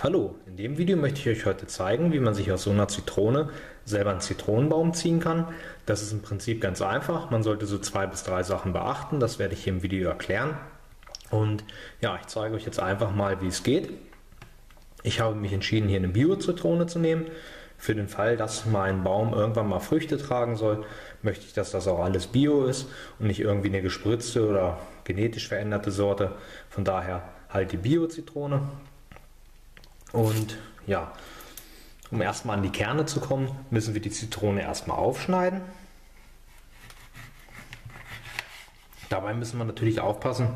Hallo, in dem Video möchte ich euch heute zeigen, wie man sich aus so einer Zitrone selber einen Zitronenbaum ziehen kann. Das ist im Prinzip ganz einfach, man sollte so 2 bis 3 Sachen beachten, das werde ich hier im Video erklären. Und ja, ich zeige euch jetzt einfach mal, wie es geht. Ich habe mich entschieden, hier eine Bio-Zitrone zu nehmen. Für den Fall, dass mein Baum irgendwann mal Früchte tragen soll, möchte ich, dass das auch alles Bio ist und nicht irgendwie eine gespritzte oder genetisch veränderte Sorte. Von daher halt die Bio-Zitrone. Und ja, um erstmal an die Kerne zu kommen, müssen wir die Zitrone erstmal aufschneiden. Dabei müssen wir natürlich aufpassen,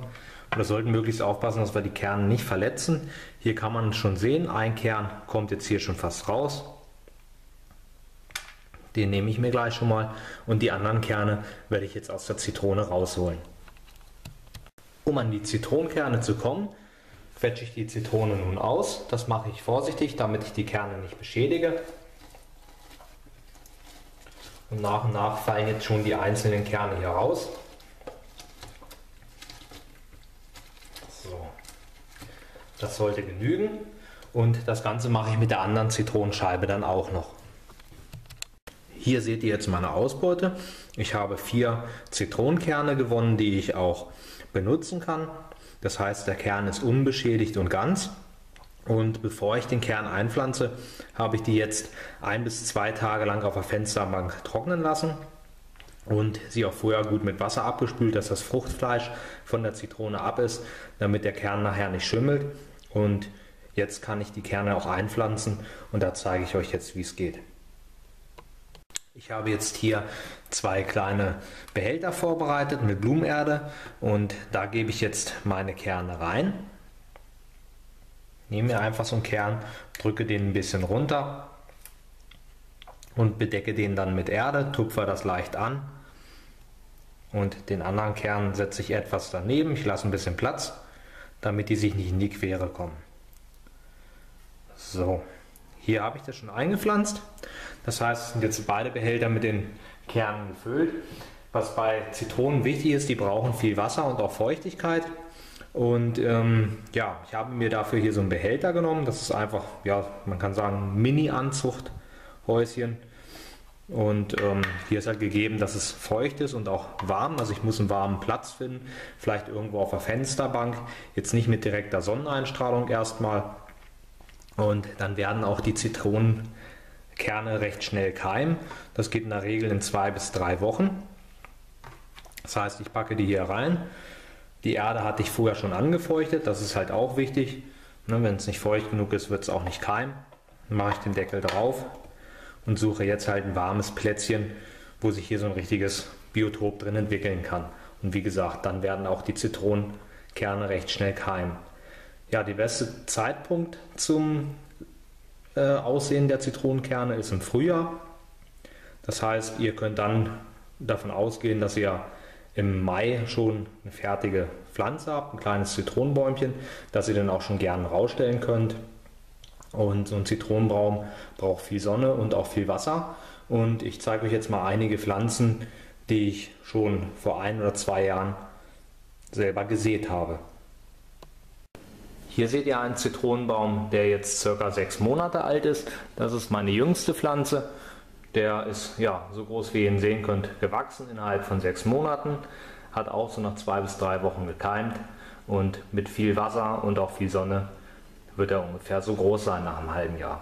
oder sollten möglichst aufpassen, dass wir die Kerne nicht verletzen. Hier kann man schon sehen, ein Kern kommt jetzt hier schon fast raus. Den nehme ich mir gleich schon mal und die anderen Kerne werde ich jetzt aus der Zitrone rausholen. Um an die Zitronenkerne zu kommen, quetsche ich die Zitrone nun aus. Das mache ich vorsichtig, damit ich die Kerne nicht beschädige. Und nach fallen jetzt schon die einzelnen Kerne hier raus. So, das sollte genügen. Und das Ganze mache ich mit der anderen Zitronenscheibe dann auch noch. Hier seht ihr jetzt meine Ausbeute. Ich habe 4 Zitronenkerne gewonnen, die ich auch benutzen kann. Das heißt, der Kern ist unbeschädigt und ganz. Und bevor ich den Kern einpflanze, habe ich die jetzt 1 bis 2 Tage lang auf der Fensterbank trocknen lassen und sie auch vorher gut mit Wasser abgespült, dass das Fruchtfleisch von der Zitrone ab ist, damit der Kern nachher nicht schimmelt. Und jetzt kann ich die Kerne auch einpflanzen und da zeige ich euch jetzt, wie es geht. Ich habe jetzt hier 2 kleine Behälter vorbereitet mit Blumenerde und da gebe ich jetzt meine Kerne rein. Nehme mir einfach so einen Kern, drücke den ein bisschen runter und bedecke den dann mit Erde, tupfe das leicht an und den anderen Kern setze ich etwas daneben. Ich lasse ein bisschen Platz, damit die sich nicht in die Quere kommen. So. Hier habe ich das schon eingepflanzt, das heißt, es sind jetzt beide Behälter mit den Kernen gefüllt. Was bei Zitronen wichtig ist, die brauchen viel Wasser und auch Feuchtigkeit. Und ja, ich habe mir dafür hier so einen Behälter genommen, das ist einfach, ja, man kann sagen, Mini-Anzuchthäuschen. Und hier ist halt gegeben, dass es feucht ist und auch warm, also ich muss einen warmen Platz finden, vielleicht irgendwo auf der Fensterbank, jetzt nicht mit direkter Sonneneinstrahlung erstmal. Und dann werden auch die Zitronenkerne recht schnell keimen. Das geht in der Regel in 2 bis 3 Wochen. Das heißt, ich packe die hier rein. Die Erde hatte ich vorher schon angefeuchtet, das ist halt auch wichtig. Wenn es nicht feucht genug ist, wird es auch nicht keimen. Dann mache ich den Deckel drauf und suche jetzt halt ein warmes Plätzchen, wo sich hier so ein richtiges Biotop drin entwickeln kann. Und wie gesagt, dann werden auch die Zitronenkerne recht schnell keimen. Ja, der beste Zeitpunkt zum Aussehen der Zitronenkerne ist im Frühjahr. Das heißt, ihr könnt dann davon ausgehen, dass ihr im Mai schon eine fertige Pflanze habt, ein kleines Zitronenbäumchen, das ihr dann auch schon gerne rausstellen könnt. Und so ein Zitronenbaum braucht viel Sonne und auch viel Wasser. Und ich zeige euch jetzt mal einige Pflanzen, die ich schon vor 1 oder 2 Jahren selber gesät habe. Hier seht ihr einen Zitronenbaum, der jetzt ca. 6 Monate alt ist. Das ist meine jüngste Pflanze. Der ist ja so groß, wie ihr ihn sehen könnt, gewachsen innerhalb von 6 Monaten. Hat auch so nach 2 bis 3 Wochen gekeimt. Und mit viel Wasser und auch viel Sonne wird er ungefähr so groß sein nach einem halben Jahr.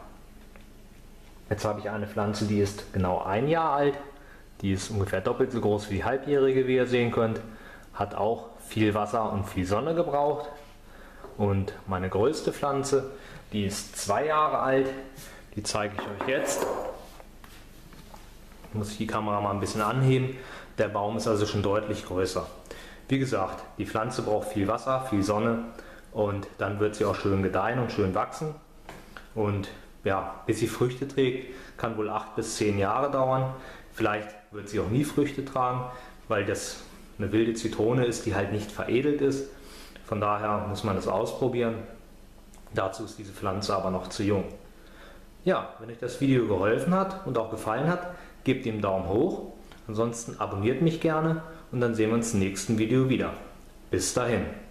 Jetzt habe ich eine Pflanze, die ist genau 1 Jahr alt. Die ist ungefähr doppelt so groß wie die halbjährige, wie ihr sehen könnt. Hat auch viel Wasser und viel Sonne gebraucht. Und meine größte Pflanze, die ist 2 Jahre alt, die zeige ich euch jetzt. Muss ich die Kamera mal ein bisschen anheben. Der Baum ist also schon deutlich größer. Wie gesagt, die Pflanze braucht viel Wasser, viel Sonne und dann wird sie auch schön gedeihen und schön wachsen. Und ja, bis sie Früchte trägt, kann wohl 8 bis 10 Jahre dauern. Vielleicht wird sie auch nie Früchte tragen, weil das eine wilde Zitrone ist, die halt nicht veredelt ist. Von daher muss man das ausprobieren. Dazu ist diese Pflanze aber noch zu jung. Ja, wenn euch das Video geholfen hat und auch gefallen hat, gebt ihm einen Daumen hoch. Ansonsten abonniert mich gerne und dann sehen wir uns im nächsten Video wieder. Bis dahin.